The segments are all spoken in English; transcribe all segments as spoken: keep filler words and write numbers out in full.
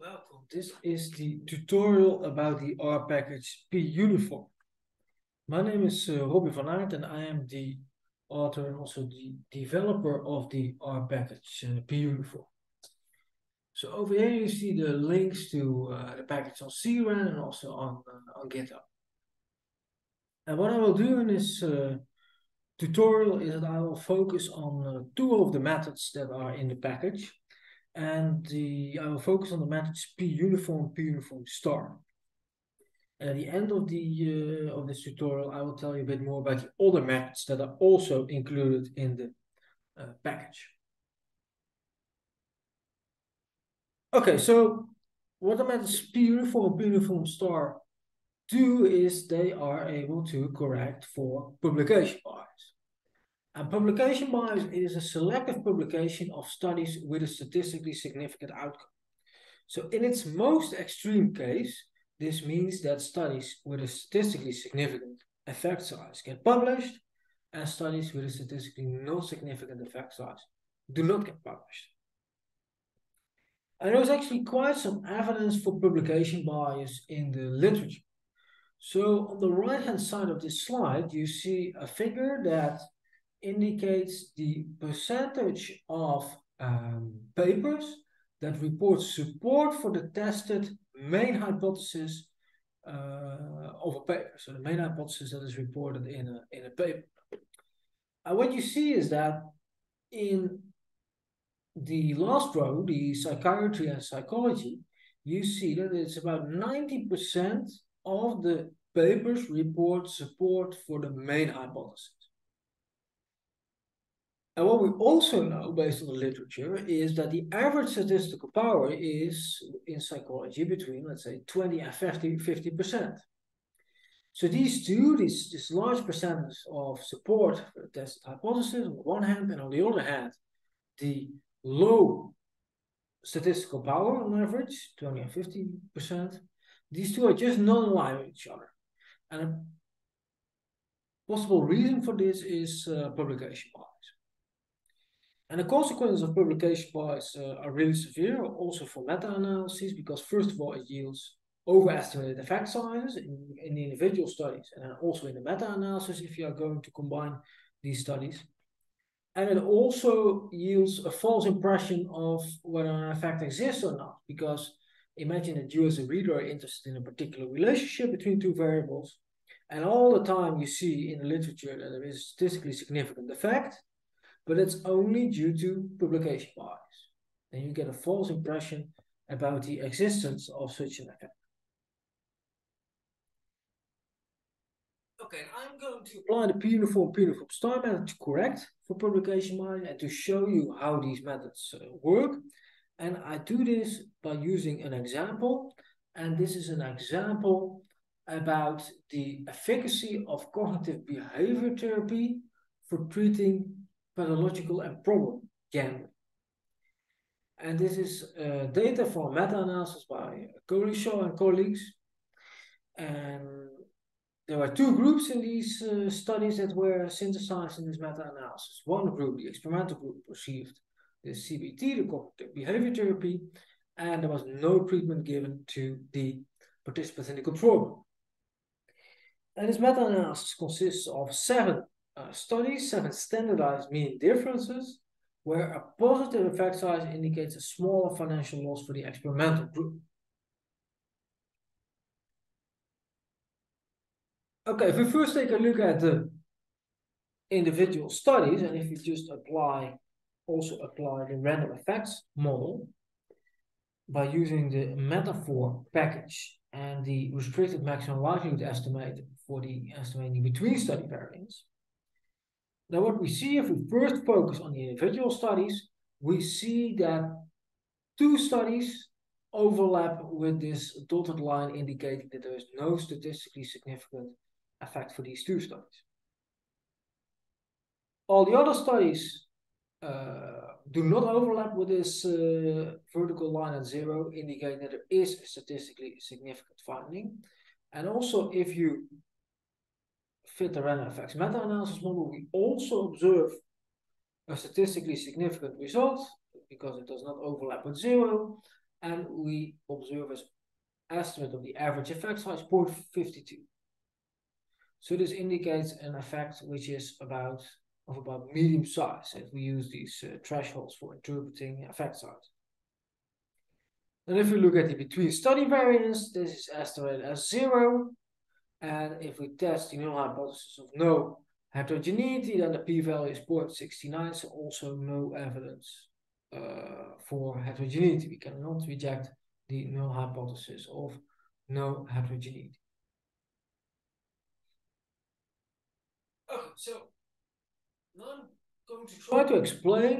welcome. This is the tutorial about the R package puniform. My name is uh, Robbie van Aert, and I am the author and also the developer of the R package uh, puniform. So over here you see the links to uh, the package on C RAN and also on, uh, on GitHub. And what I will do in this uh, tutorial is that I will focus on uh, two of the methods that are in the package. And the, I will focus on the methods puniform, puniform star. And at the end of the uh, of this tutorial, I will tell you a bit more about the other methods that are also included in the uh, package. Okay, so what the methods puniform, puniform star do is they are able to correct for publication bias. And publication bias is a selective publication of studies with a statistically significant outcome. So in its most extreme case, this means that studies with a statistically significant effect size get published, and studies with a statistically non-significant effect size do not get published. And there's actually quite some evidence for publication bias in the literature. So on the right-hand side of this slide, you see a figure that indicates the percentage of um, papers that report support for the tested main hypothesis uh, of a paper. So the main hypothesis that is reported in a, in a paper. And what you see is that in the last row, the psychiatry and psychology, you see that it's about ninety percent of the papers report support for the main hypothesis. And what we also know, based on the literature, is that the average statistical power is, in psychology, between, let's say, twenty and fifty percent. So these two, these, this large percentage of support for the tested hypothesis on the one hand, and on the other hand, the low statistical power on average, twenty and fifty percent, these two are just not in line with each other. And a possible reason for this is uh, publication bias. And the consequences of publication bias uh, are really severe, also for meta-analyses, because first of all, it yields overestimated effect sizes in, in the individual studies, and then also in the meta-analysis if you are going to combine these studies. And it also yields a false impression of whether an effect exists or not, because imagine that you as a reader are interested in a particular relationship between two variables, and all the time you see in the literature that there is a statistically significant effect, but it's only due to publication bias. And you get a false impression about the existence of such an effect. Okay, I'm going to apply the puniform, puniform star method to correct for publication bias and to show you how these methods uh, work. And I do this by using an example. And this is an example about the efficacy of cognitive behavior therapy for treating pathological and problem gambling. And this is uh, data from meta-analysis by Carlsson and colleagues. And there were two groups in these uh, studies that were synthesized in this meta-analysis. One group, the experimental group, received the C B T, the cognitive behavior therapy, and there was no treatment given to the participants in the control group. And this meta-analysis consists of seven Uh, studies, seven standardized mean differences, where a positive effect size indicates a smaller financial loss for the experimental group. Okay, if we first take a look at the individual studies, and if we just apply, also apply the random effects model by using the metafor package and the restricted maximum likelihood estimate for the estimating between study variance. Now what we see, if we first focus on the individual studies, we see that two studies overlap with this dotted line indicating that there is no statistically significant effect for these two studies. All the other studies uh, do not overlap with this uh, vertical line at zero, indicating that there is a statistically significant finding. And also if you fit the random effects meta-analysis model, we also observe a statistically significant result because it does not overlap with zero, and we observe as estimate of the average effect size zero point five two. So this indicates an effect which is about of about medium size if we use these uh, thresholds for interpreting effect size. And if we look at the between study variance, this is estimated as zero. And if we test the null hypothesis of no heterogeneity, then the p-value is zero point six nine, so also no evidence uh, for heterogeneity. We cannot reject the null hypothesis of no heterogeneity. Okay, so now I'm going to try to explain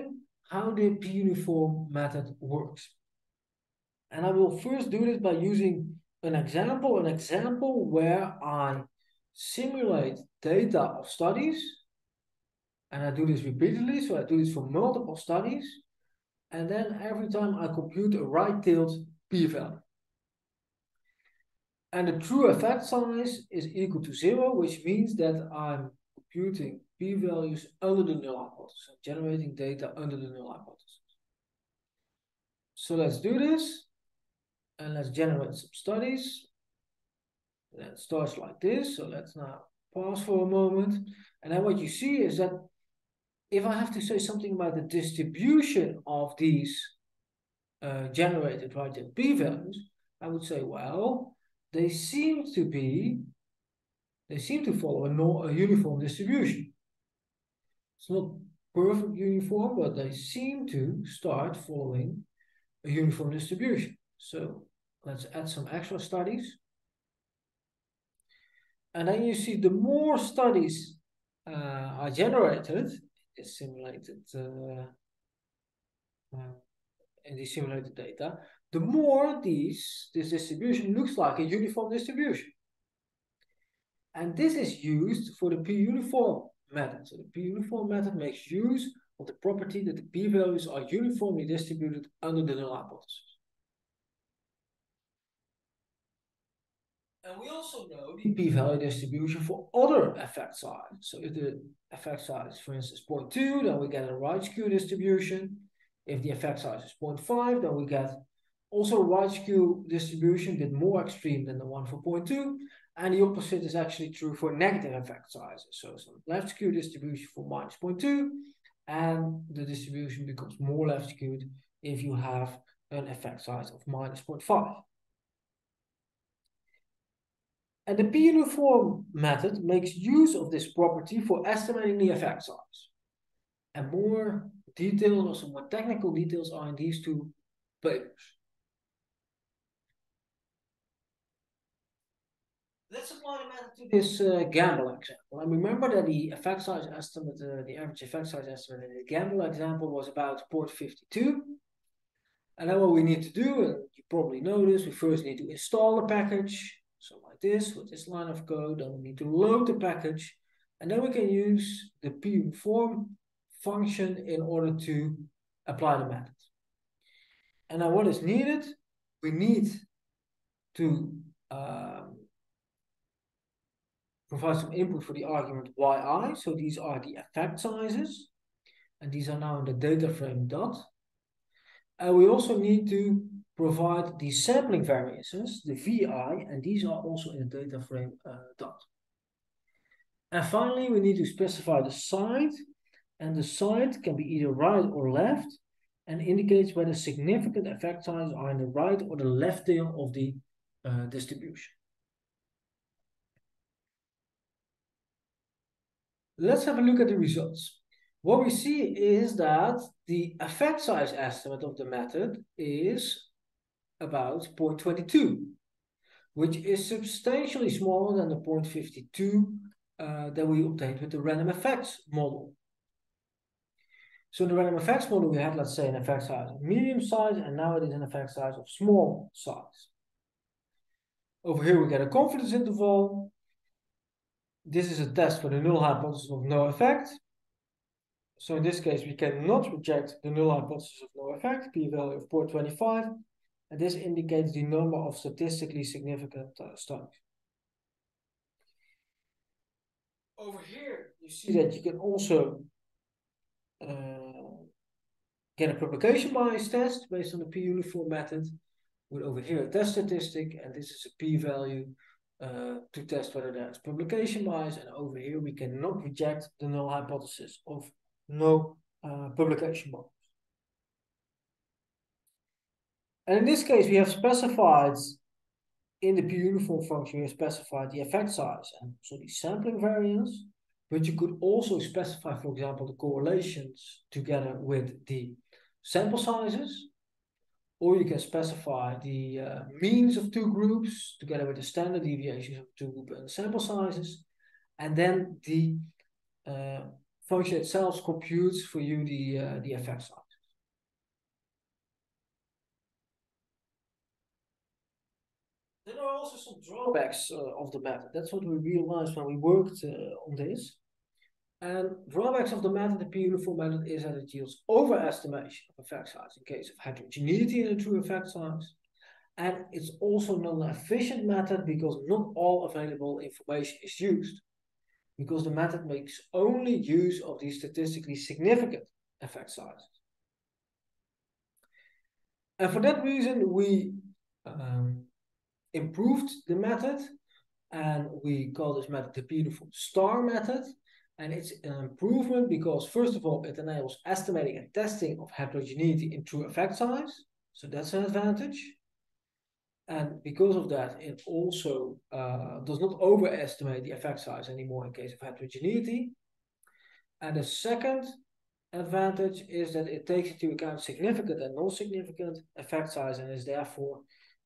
how the puniform method works. And I will first do this by using an example, an example where I simulate data of studies. And I do this repeatedly, so I do this for multiple studies. And then every time I compute a right-tailed p-value. And the true effect size is equal to zero, which means that I'm computing p-values under the null hypothesis. I'm generating data under the null hypothesis. So let's do this. And let's generate some studies. And it starts like this. So let's now pause for a moment. And then what you see is that if I have to say something about the distribution of these uh, generated right-tailed p-values, I would say, well, they seem to be, they seem to follow a, non, a uniform distribution. It's not perfect uniform, but they seem to start following a uniform distribution. So let's add some extra studies. And then you see the more studies uh, are generated is simulated uh, uh, in the simulated data, the more these this distribution looks like a uniform distribution. And this is used for the p-uniform method. So the p-uniform method makes use of the property that the p-values are uniformly distributed under the null hypothesis. And we also know the p-value distribution for other effect size. So if the effect size, for instance, zero point two, then we get a right skew distribution. If the effect size is zero point five, then we get also a right skew distribution, a bit more extreme than the one for zero point two. And the opposite is actually true for negative effect sizes. So some left skew distribution for minus zero point two, and the distribution becomes more left skewed if you have an effect size of minus zero point five. And the p-uniform method makes use of this property for estimating the effect size. And more detailed, also more technical details are in these two papers. Let's apply the method to this uh, gamble example. And remember that the effect size estimate, uh, the average effect size estimate in the gamble example was about zero point five two. And then what we need to do, and you probably know this, we first need to install the package. So like this, with this line of code, then we need to load the package, and then we can use the puniform function in order to apply the method. And now what is needed? We need to um, provide some input for the argument yi, so these are the effect sizes, and these are now in the data frame dot. And we also need to provide the sampling variances, the V I, and these are also in the data frame uh, dot. And finally, we need to specify the side, and the side can be either right or left, and indicates whether significant effect size are in the right or the left tail of the uh, distribution. Let's have a look at the results. What we see is that the effect size estimate of the method is about zero point two two, which is substantially smaller than the zero point five two uh, that we obtained with the random effects model. So in the random effects model, we had, let's say, an effect size of medium size, and now it is an effect size of small size. Over here, we get a confidence interval. This is a test for the null hypothesis of no effect. So in this case, we cannot reject the null hypothesis of no effect, p-value of zero point two five. And this indicates the number of statistically significant uh, studies. Over here, you see that you can also uh, get a publication bias test based on the p-uniform method. with over here a test statistic, and this is a p-value uh, to test whether there's publication bias, and over here we cannot reject the null hypothesis of no uh, publication bias. And in this case, we have specified in the puniform function, we have specified the effect size and so the sampling variance, but you could also specify, for example, the correlations together with the sample sizes, or you can specify the uh, means of two groups together with the standard deviations of two group and sample sizes, and then the uh, function itself computes for you the uh, the effect size. There are also some drawbacks uh, of the method. That's what we realized when we worked uh, on this. And drawbacks of the method, the puniform method, is that it yields overestimation of effect size in case of heterogeneity in a true effect size. And it's also not an efficient method because not all available information is used, because the method makes only use of the statistically significant effect sizes. And for that reason, we um, improved the method, and we call this method the puniform star method. And it's an improvement because, first of all, it enables estimating and testing of heterogeneity in true effect size. So that's an advantage. And because of that, it also uh, does not overestimate the effect size anymore in case of heterogeneity. And the second advantage is that it takes into account significant and non-significant effect size, and is therefore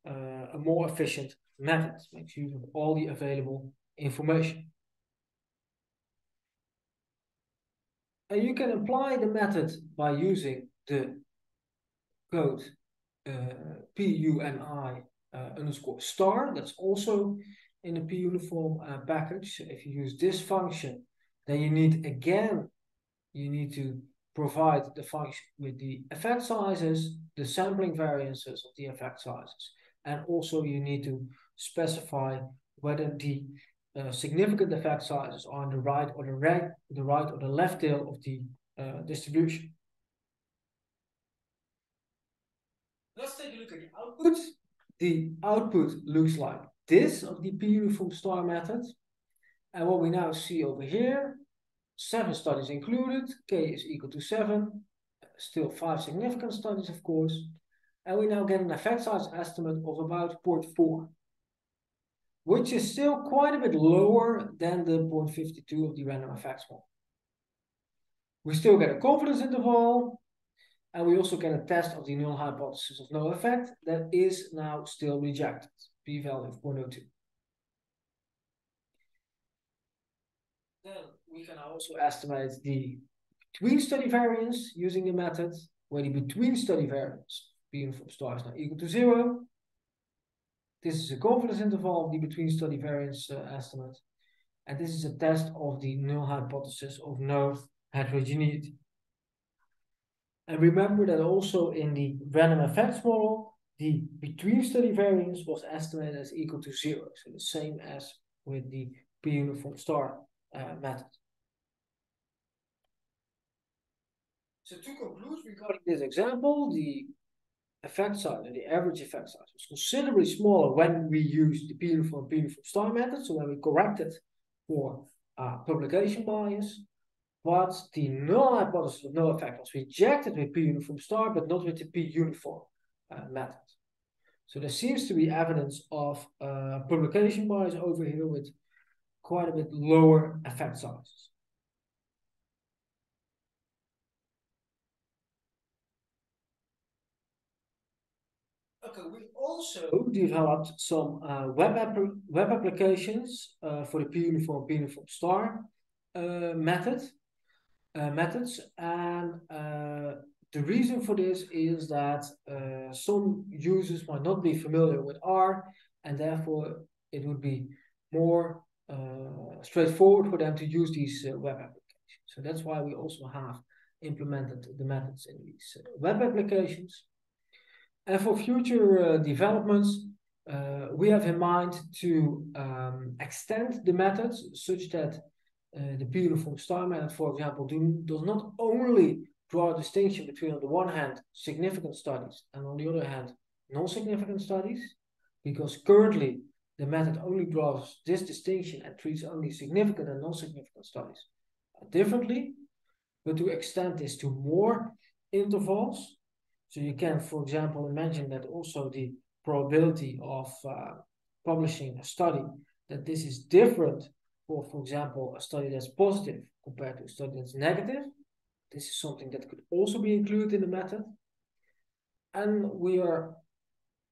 uh, a more efficient method. It makes use of all the available information. And you can apply the method by using the code uh, puni uh, underscore star. That's also in the puniform uh, package. So if you use this function, then you need again, you need to provide the function with the effect sizes, the sampling variances of the effect sizes, and also you need to specify whether the Uh, significant effect sizes are on the right or the right, the right or the left tail of the uh, distribution. Let's take a look at the output. The output looks like this of the puniform star method, and what we now see over here: seven studies included, k is equal to seven, still five significant studies, of course, and we now get an effect size estimate of about zero point four. Which is still quite a bit lower than the zero point five two of the random effects model. We still get a confidence interval, and we also get a test of the null hypothesis of no effect that is now still rejected, p-value of zero point zero two. Then we can also estimate the between study variance using the method, where the between study variance being from stars now equal to zero. This is a confidence interval of the between study variance uh, estimate. And this is a test of the null hypothesis of no heterogeneity. And remember that also in the random effects model, the between study variance was estimated as equal to zero. So the same as with the puniform star uh, method. So to conclude regarding this example, the effect size, and the average effect size was considerably smaller when we used the puniform and puniform star method, so when we corrected for uh, publication bias, but the null hypothesis of no effect was rejected with puniform star, but not with the puniform uh, method. So there seems to be evidence of uh, publication bias over here with quite a bit lower effect sizes. We also developed some uh, web, app web applications uh, for the puniform and puniform star uh, method, uh, methods. And uh, the reason for this is that uh, some users might not be familiar with R, and therefore it would be more uh, straightforward for them to use these uh, web applications. So that's why we also have implemented the methods in these uh, web applications. And for future uh, developments, uh, we have in mind to um, extend the methods such that uh, the puniform star method, for example, do, does not only draw a distinction between, on the one hand, significant studies, and on the other hand, non-significant studies, because currently the method only draws this distinction and treats only significant and non-significant studies differently, but to extend this to more intervals. So you can, for example, imagine that also the probability of uh, publishing a study, that this is different for, for example, a study that's positive compared to a study that's negative. This is something that could also be included in the method. And we are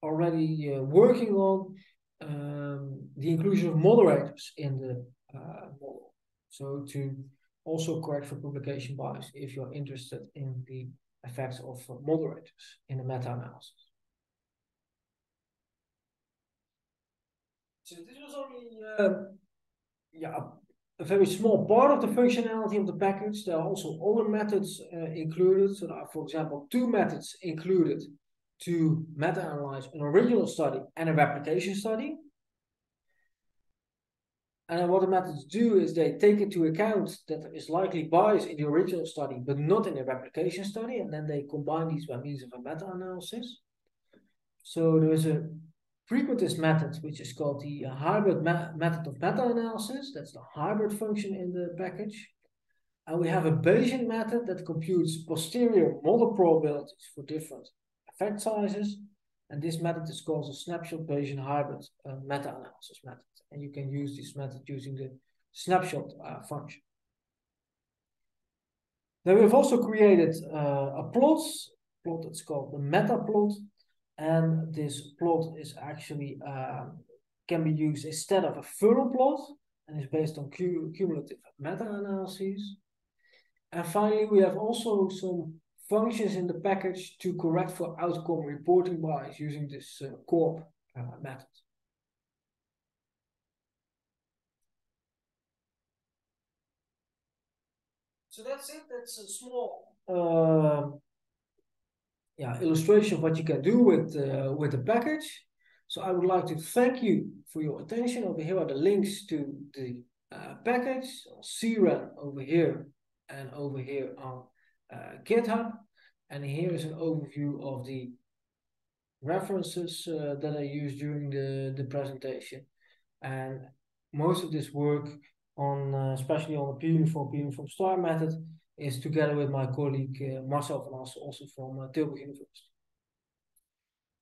already uh, working on um, the inclusion of moderators in the uh, model. So to also correct for publication bias if you're interested in the effects of moderators in the meta-analysis. So this was only uh, yeah, a very small part of the functionality of the package. There are also other methods uh, included. So there are, for example, two methods included to meta-analyze an original study and a replication study. And what the methods do is they take into account that there is likely bias in the original study, but not in the replication study, and then they combine these by means of a meta-analysis. So there is a frequentist method, which is called the hybrid method of meta-analysis. That's the hybrid function in the package. And we have a Bayesian method that computes posterior model probabilities for different effect sizes. And this method is called the snapshot Bayesian hybrid uh, meta-analysis method. And you can use this method using the snapshot uh, function. Then we've also created uh, a plot, plot that's called the meta plot. And this plot is actually uh, can be used instead of a funnel plot, and is based on cumulative meta-analyses. And finally, we have also some functions in the package to correct for outcome reporting bias using this uh, CORB uh, method. So that's it. That's a small uh, yeah, illustration of what you can do with, uh, with the package. So I would like to thank you for your attention. Over here are the links to the uh, package, C RAN over here, and over here on uh, GitHub. And here is an overview of the references uh, that I used during the, the presentation. And most of this work on uh, especially on the puniform, puniform star method is together with my colleague uh, Marcel van Aert, also from uh, Tilburg University.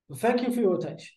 Well, thank you for your attention.